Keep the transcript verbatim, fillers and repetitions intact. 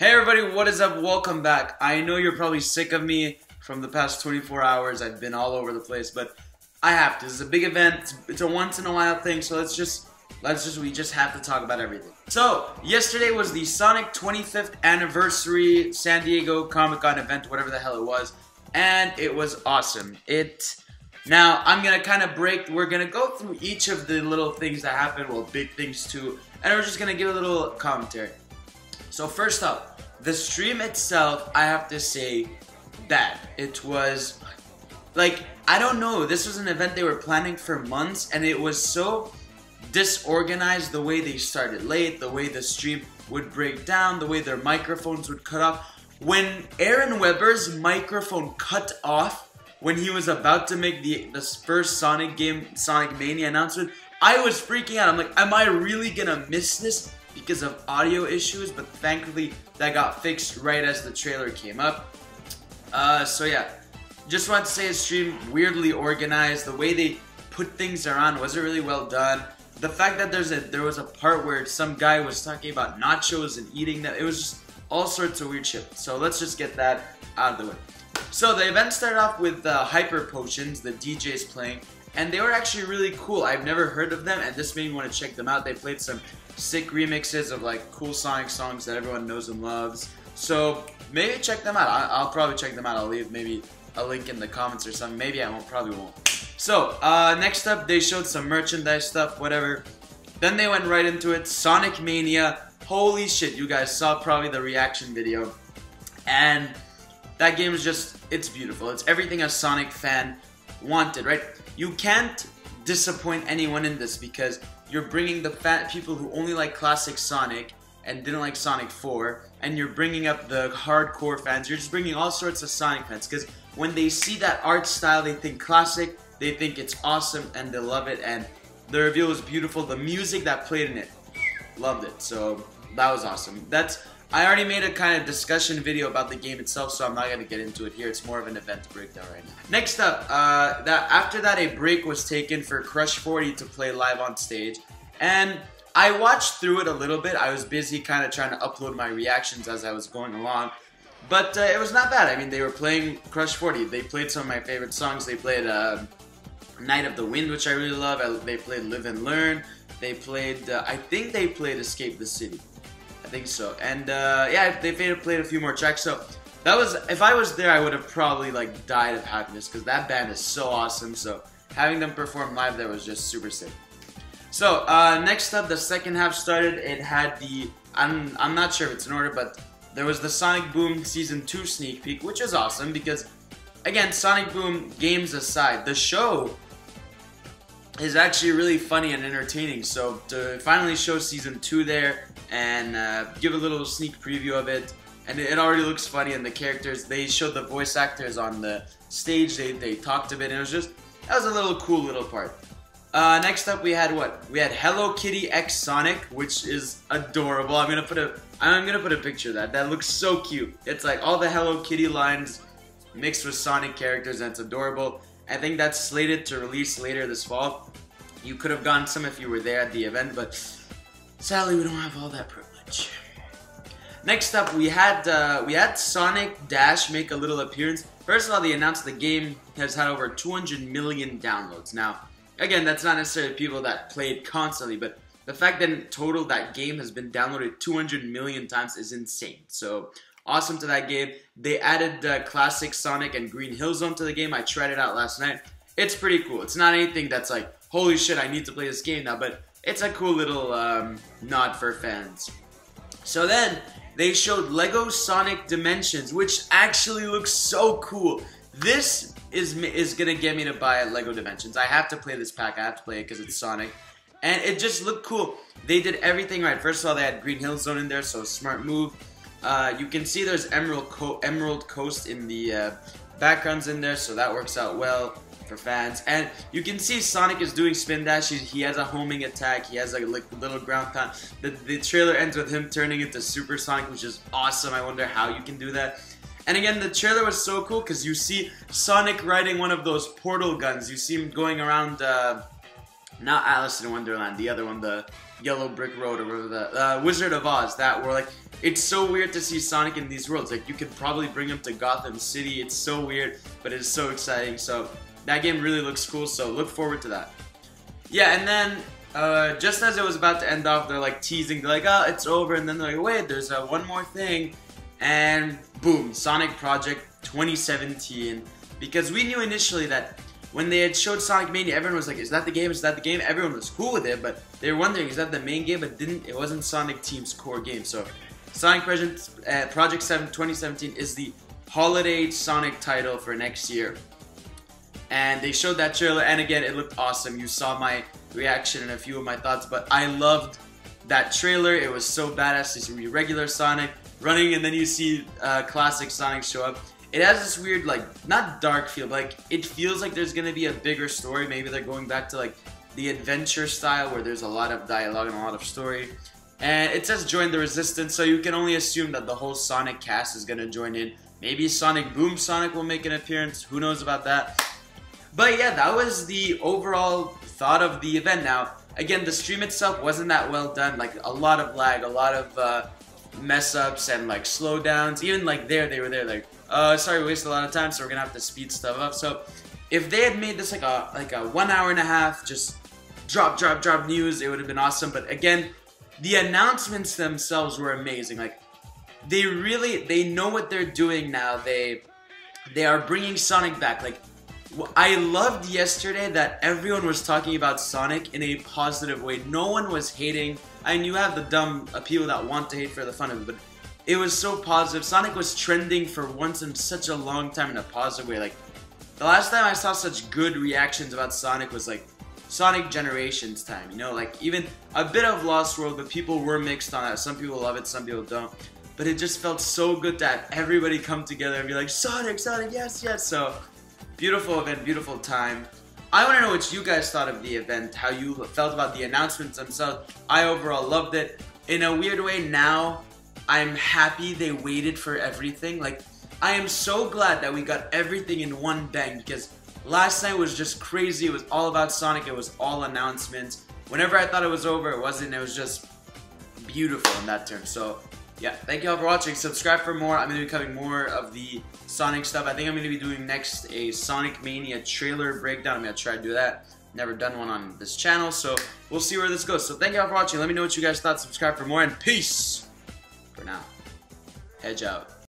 Hey everybody, what is up? Welcome back. I know you're probably sick of me from the past twenty-four hours. I've been all over the place, but I have to. This is a big event. It's, it's a once in a while thing, so let's just, let's just, we just have to talk about everything. So, yesterday was the Sonic twenty-fifth anniversary San Diego Comic-Con event, whatever the hell it was, and it was awesome. It, now I'm gonna kind of break, we're gonna go through each of the little things that happened, well, big things too, and we're just gonna give a little commentary. So first up, the stream itself, I have to say that it was, like, I don't know, this was an event they were planning for months, and it was so disorganized the way they started late, the way the stream would break down, the way their microphones would cut off. When Aaron Weber's microphone cut off, when he was about to make the, the first Sonic game, Sonic Mania announcement, I was freaking out. I'm like, am I really gonna miss this? Because of audio issues, but thankfully that got fixed right as the trailer came up. Uh, so yeah, just want to say a stream weirdly organized. The way they put things around wasn't really well done. The fact that there's a there was a part where some guy was talking about nachos and eating that, it was just all sorts of weird shit. So let's just get that out of the way. So the event started off with uh, Hyper Potions, the D Js playing, and they were actually really cool. I've never heard of them, and this made me want to check them out. They played some sick remixes of like cool Sonic songs that everyone knows and loves. So maybe check them out. I I'll probably check them out. I'll leave maybe a link in the comments or something. Maybe I won't, probably won't. So uh, next up, they showed some merchandise stuff, whatever. Then they went right into it. Sonic Mania. Holy shit, you guys saw probably the reaction video. And that game is just, it's beautiful. It's everything a Sonic fan wanted, right? You can't disappoint anyone in this because you're bringing the fat people who only like classic Sonic and didn't like Sonic four, and you're bringing up the hardcore fans. You're just bringing all sorts of Sonic fans, because when they see that art style, they think classic, they think it's awesome, and they love it, and the reveal was beautiful. The music that played in it, loved it, so that was awesome. That's, I already made a kind of discussion video about the game itself, so I'm not going to get into it here. It's more of an event breakdown right now. Next up, uh, that after that, a break was taken for Crush forty to play live on stage. And I watched through it a little bit. I was busy kind of trying to upload my reactions as I was going along. But uh, it was not bad. I mean, they were playing Crush forty. They played some of my favorite songs. They played uh, Night of the Wind, which I really love. I, they played Live and Learn. They played, uh, I think they played Escape the City. I think so, and uh, yeah, they played a few more tracks, so that was, if I was there, I would have probably like died of happiness, because that band is so awesome, so having them perform live there was just super sick. So, uh, next up, the second half started. It had the, I'm, I'm not sure if it's in order, but there was the Sonic Boom Season two sneak peek, which is awesome, because, again, Sonic Boom games aside, the show is actually really funny and entertaining, so to finally show Season two there, and uh, give a little sneak preview of it, and it already looks funny, and the characters, they showed the voice actors on the stage, they, they talked a bit, and it was just, that was a little cool little part. Uh, next up we had what? We had Hello Kitty X Sonic, which is adorable. I'm gonna put a, I'm gonna put a picture of that, that looks so cute. It's like all the Hello Kitty lines mixed with Sonic characters, and it's adorable. I think that's slated to release later this fall. You could have gotten some if you were there at the event, but sadly, we don't have all that privilege. Next up, we had uh, we had Sonic Dash make a little appearance. First of all, they announced the game has had over two hundred million downloads. Now, again, that's not necessarily people that played constantly, but the fact that in total that game has been downloaded two hundred million times is insane. So, awesome to that game. They added uh, classic Sonic and Green Hill Zone to the game. I tried it out last night. It's pretty cool. It's not anything that's like, holy shit, I need to play this game now, but it's a cool little um, nod for fans. So then, they showed LEGO Sonic Dimensions, which actually looks so cool. This is is gonna get me to buy LEGO Dimensions. I have to play this pack, I have to play it because it's Sonic. And it just looked cool. They did everything right. First of all, they had Green Hill Zone in there, so smart move. Uh, you can see there's Emerald, Co Emerald Coast in the uh, backgrounds in there, so that works out well for fans. And you can see Sonic is doing spin dash. He, he has a homing attack. He has a like, little ground pound. The, the trailer ends with him turning into Super Sonic, which is awesome. I wonder how you can do that. And again, the trailer was so cool because you see Sonic riding one of those portal guns. You see him going around, uh, not Alice in Wonderland, the other one, the Yellow Brick Road or whatever that, uh, Wizard of Oz, that were like, it's so weird to see Sonic in these worlds. Like, you could probably bring him to Gotham City. It's so weird, but it's so exciting. So that game really looks cool, so look forward to that. Yeah, and then uh, just as it was about to end off, they're like teasing, they're like, oh, it's over, and then they're like, wait, there's uh, one more thing, and boom, Sonic Project twenty seventeen, because we knew initially that when they had showed Sonic Mania, everyone was like, is that the game, is that the game? Everyone was cool with it, but they were wondering, is that the main game? But didn't, it wasn't Sonic Team's core game. So Sonic Project, uh, Project twenty seventeen is the holiday Sonic title for next year. And they showed that trailer, and again, it looked awesome. You saw my reaction and a few of my thoughts, but I loved that trailer. It was so badass to see regular Sonic running, and then you see uh, classic Sonic show up. It has this weird, like, not dark feel, but like, it feels like there's gonna be a bigger story. Maybe they're going back to like the adventure style where there's a lot of dialogue and a lot of story. And it says join the Resistance, so you can only assume that the whole Sonic cast is gonna join in. Maybe Sonic Boom Sonic will make an appearance, who knows about that. But yeah, that was the overall thought of the event. Now, again, the stream itself wasn't that well done, like a lot of lag, a lot of uh, mess ups and like slowdowns. Even like there, they were there like, Uh, sorry, we wasted a lot of time, so we're gonna have to speed stuff up. So, if they had made this like a like a one hour and a half, just drop, drop, drop news, it would have been awesome. But again, the announcements themselves were amazing. Like, they really they know what they're doing now. They they are bringing Sonic back. Like, I loved yesterday that everyone was talking about Sonic in a positive way. No one was hating. I mean, you have the dumb uh, people that want to hate for the fun of it, but it was so positive. Sonic was trending for once in such a long time in a positive way. Like, the last time I saw such good reactions about Sonic was like Sonic Generations time, you know? Like, even a bit of Lost World, but people were mixed on that. Some people love it, some people don't. But it just felt so good to have everybody come together and be like, Sonic, Sonic, yes, yes. So, beautiful event, beautiful time. I want to know what you guys thought of the event, how you felt about the announcements themselves. I overall loved it. In a weird way, now I'm happy they waited for everything. Like, I am so glad that we got everything in one bang, because last night was just crazy. It was all about Sonic. It was all announcements. Whenever I thought it was over, it wasn't. It was just beautiful in that term. So, yeah, thank you all for watching. Subscribe for more. I'm going to be covering more of the Sonic stuff. I think I'm going to be doing next a Sonic Mania trailer breakdown. I'm going to try to do that. Never done one on this channel, so we'll see where this goes. So, thank you all for watching. Let me know what you guys thought. Subscribe for more, and peace! For now, hedge out.